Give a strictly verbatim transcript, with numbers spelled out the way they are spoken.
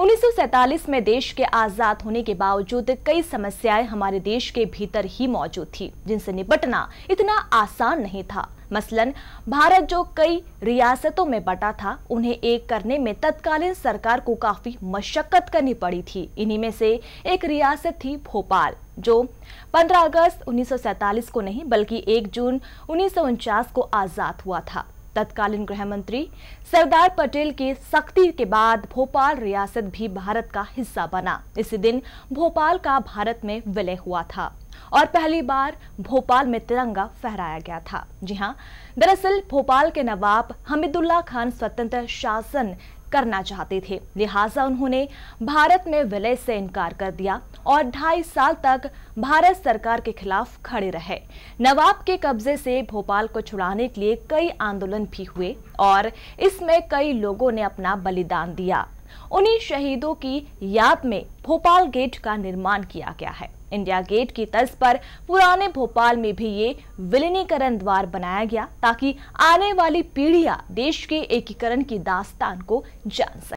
उन्नीस सौ सैतालीस में देश के आजाद होने के बावजूद कई समस्याएं हमारे देश के भीतर ही मौजूद थी, जिनसे निपटना इतना आसान नहीं था। मसलन भारत जो कई रियासतों में बटा था, उन्हें एक करने में तत्कालीन सरकार को काफी मशक्कत करनी पड़ी थी। इन्हीं में से एक रियासत थी भोपाल, जो पंद्रह अगस्त उन्नीस सौ सैतालीस को नहीं बल्कि एक जून उन्नीस सौ उनचास को आजाद हुआ था। तत्कालीन गृह मंत्री सरदार पटेल की सख्ती के बाद भोपाल रियासत भी भारत का हिस्सा बना। इसी दिन भोपाल का भारत में विलय हुआ था और पहली बार भोपाल में तिरंगा फहराया गया था। जी हाँ, दरअसल भोपाल के नवाब हमीदुल्ला खान स्वतंत्र शासन करना चाहते थे, लिहाजा उन्होंने भारत में विलय से इनकार कर दिया और ढाई साल तक भारत सरकार के खिलाफ खड़े रहे। नवाब के कब्जे से भोपाल को छुड़ाने के लिए कई आंदोलन भी हुए और इसमें कई लोगों ने अपना बलिदान दिया। उन्हीं शहीदों की याद में भोपाल गेट का निर्माण किया गया है। इंडिया गेट की तर्ज पर पुराने भोपाल में भी ये विलीनीकरण द्वार बनाया गया, ताकि आने वाली पीढ़ियां देश के एकीकरण की दास्तान को जान सके।